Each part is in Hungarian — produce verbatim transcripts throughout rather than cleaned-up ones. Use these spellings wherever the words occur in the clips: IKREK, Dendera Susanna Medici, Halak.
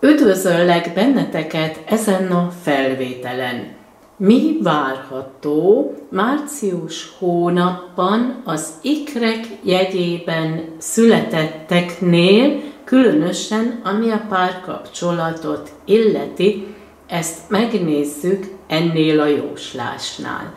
Üdvözöllek benneteket ezen a felvételen. Mi várható március hónapban az ikrek jegyében születetteknél, különösen ami a párkapcsolatot illeti, ezt megnézzük ennél a jóslásnál.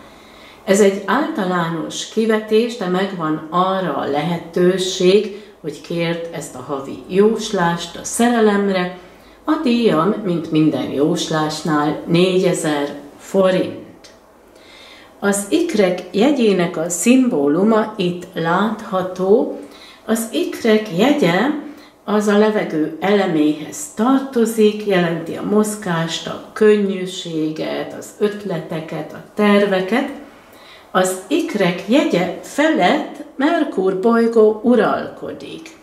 Ez egy általános kivetés, de megvan arra a lehetőség, hogy kérd ezt a havi jóslást a szerelemre. A díjam, mint minden jóslásnál, négyezer forint. Az ikrek jegyének a szimbóluma itt látható. Az ikrek jegye az a levegő eleméhez tartozik, jelenti a mozgást, a könnyűséget, az ötleteket, a terveket. Az ikrek jegye felett Merkur bolygó uralkodik.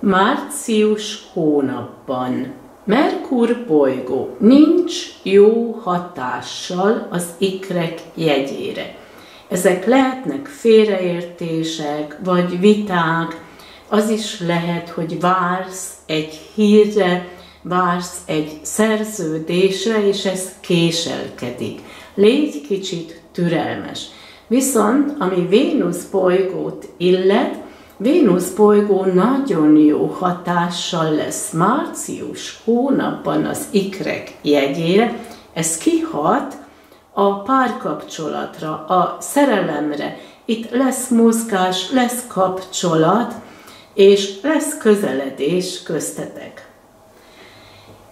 Március hónapban Merkur bolygó nincs jó hatással az ikrek jegyére. Ezek lehetnek félreértések, vagy viták. Az is lehet, hogy vársz egy hírre, vársz egy szerződésre, és ez késelkedik. Légy kicsit türelmes. Viszont, ami Vénusz bolygót illet, Vénusz bolygó nagyon jó hatással lesz március hónapban az ikrek jegyére. Ez kihat a párkapcsolatra, a szerelemre. Itt lesz mozgás, lesz kapcsolat, és lesz közeledés köztetek.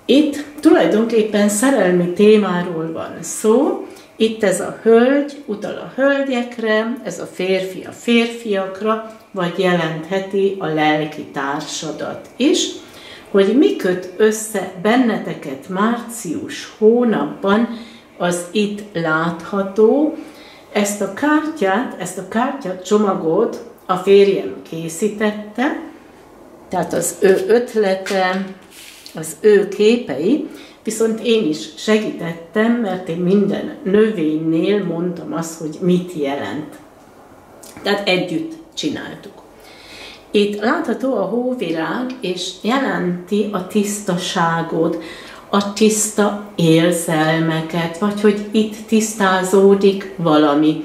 Itt tulajdonképpen szerelmi témáról van szó. Itt ez a hölgy utal a hölgyekre, ez a férfi a férfiakra, vagy jelentheti a lelki társadat is, hogy mi köt össze benneteket március hónapban, az itt látható. Ezt a kártyát, ezt a kártyacsomagot a férjem készítette, tehát az ő ötlete, az ő képei, viszont én is segítettem, mert én minden növénynél mondtam azt, hogy mit jelent. Tehát együtt csináltuk. Itt látható a hóvirág, és jelenti a tisztaságot, a tiszta érzelmeket, vagy hogy itt tisztázódik valami.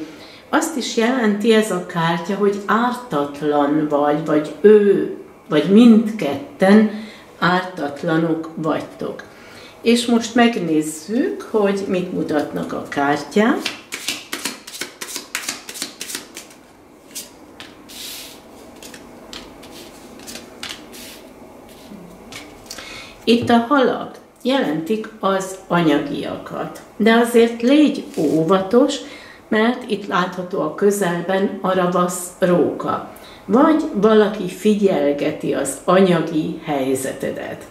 Azt is jelenti ez a kártya, hogy ártatlan vagy, vagy ő, vagy mindketten ártatlanok vagytok. És most megnézzük, hogy mit mutatnak a kártyák. Itt a halak jelentik az anyagiakat. De azért légy óvatos, mert itt látható a közelben a ravasz róka. Vagy valaki figyelgeti az anyagi helyzetedet.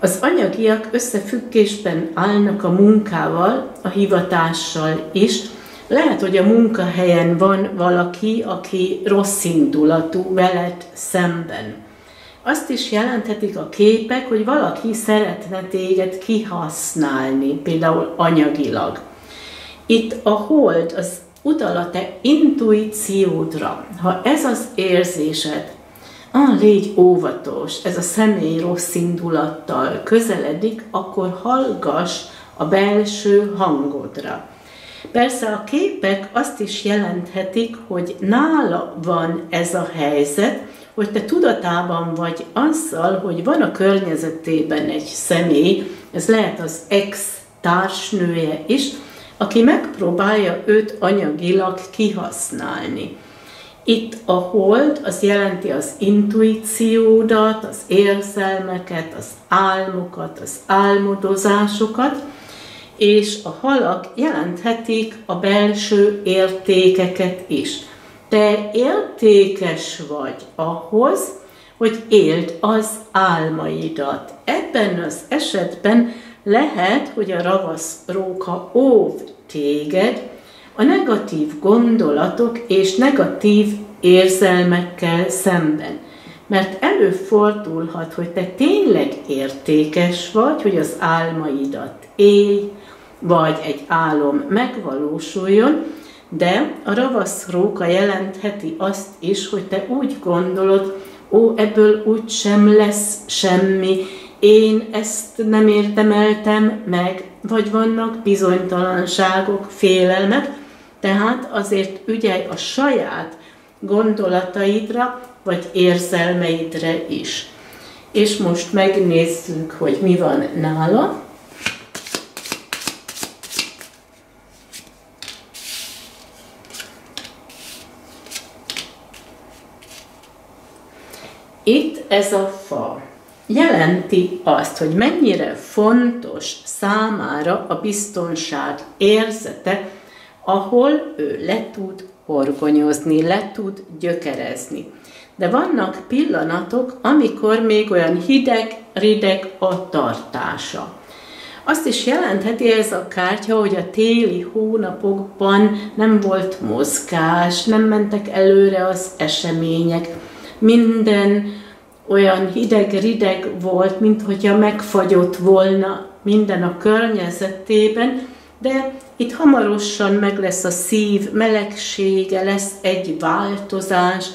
Az anyagiak összefüggésben állnak a munkával, a hivatással is. Lehet, hogy a munkahelyen van valaki, aki rosszindulatú veled szemben. Azt is jelenthetik a képek, hogy valaki szeretne téged kihasználni, például anyagilag. Itt a hold az utal a te intuíciódra. Ha ez az érzésed, ah, légy óvatos, ez a személy rossz indulattal közeledik, akkor hallgass a belső hangodra. Persze a képek azt is jelenthetik, hogy nála van ez a helyzet, hogy te tudatában vagy azzal, hogy van a környezetében egy személy, ez lehet az ex-társnője is, aki megpróbálja őt anyagilag kihasználni. Itt a hold, az jelenti az intuíciódat, az érzelmeket, az álmokat, az álmodozásokat, és a halak jelenthetik a belső értékeket is. Te értékes vagy ahhoz, hogy éld az álmaidat. Ebben az esetben lehet, hogy a ravasz róka óv téged a negatív gondolatok és negatív érzelmekkel szemben. Mert előfordulhat, hogy te tényleg értékes vagy, hogy az álmaidat élj, vagy egy álom megvalósuljon, de a ravasz róka jelentheti azt is, hogy te úgy gondolod, ó, ebből úgysem lesz semmi, én ezt nem érdemeltem meg, vagy vannak bizonytalanságok, félelmek, tehát azért ügyelj a saját gondolataidra, vagy érzelmeidre is. És most megnézzük, hogy mi van nála. Itt ez a fa jelenti azt, hogy mennyire fontos számára a biztonság érzete, ahol ő le tud horgonyozni, le tud gyökerezni. De vannak pillanatok, amikor még olyan hideg, rideg a tartása. Azt is jelentheti ez a kártya, hogy a téli hónapokban nem volt mozgás, nem mentek előre az események, minden olyan hideg-rideg volt, mint hogyha megfagyott volna minden a környezetében, de itt hamarosan meg lesz a szív melegsége, lesz egy változás.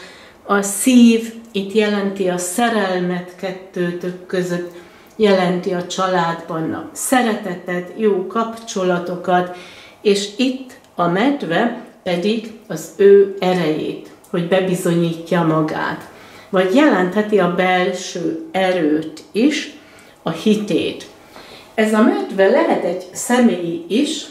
A szív itt jelenti a szerelmet kettőtök között, jelenti a családban a szeretetet, jó kapcsolatokat, és itt a medve pedig az ő erejét, hogy bebizonyítja magát. Vagy jelentheti a belső erőt is, a hitét. Ez a medve lehet egy személy is,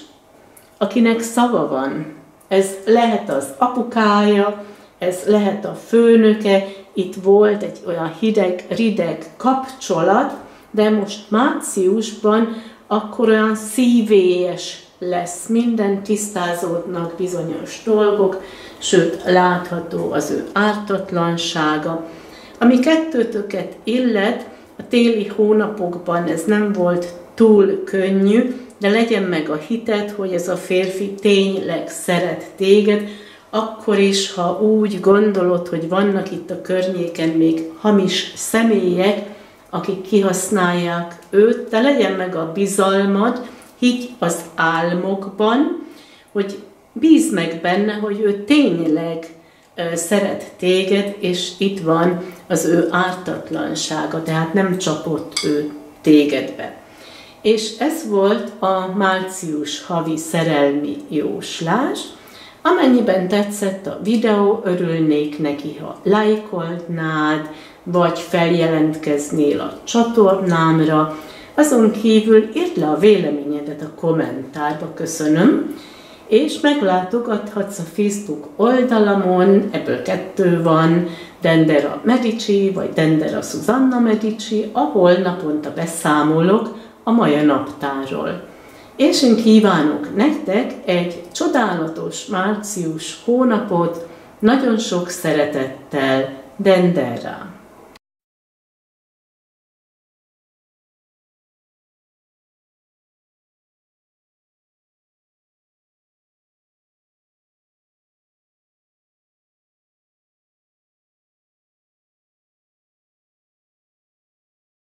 akinek szava van. Ez lehet az apukája, ez lehet a főnöke, itt volt egy olyan hideg-rideg kapcsolat, de most márciusban akkor olyan szívélyes lesz, minden tisztázódnak bizonyos dolgok, sőt látható az ő ártatlansága. Ami kettőtöket illet, a téli hónapokban ez nem volt túl könnyű, de legyen meg a hited, hogy ez a férfi tényleg szeret téged, akkor is, ha úgy gondolod, hogy vannak itt a környéken még hamis személyek, akik kihasználják őt, de legyen meg a bizalmad, higgy az álmokban, hogy bízd meg benne, hogy ő tényleg szeret téged, és itt van az ő ártatlansága, tehát nem csapott ő tégedbe. És ez volt a március havi szerelmi jóslás. Amennyiben tetszett a videó, örülnék neki, ha lájkolnád, vagy feljelentkeznél a csatornámra. Azon kívül írd le a véleményedet a kommentárba, köszönöm, és meglátogathatsz a Facebook oldalamon, ebből kettő van, Dendera Medici, vagy Dendera Susanna Medici, ahol naponta beszámolok a maja naptárról. És én kívánok nektek egy csodálatos március hónapot, nagyon sok szeretettel, Dendera!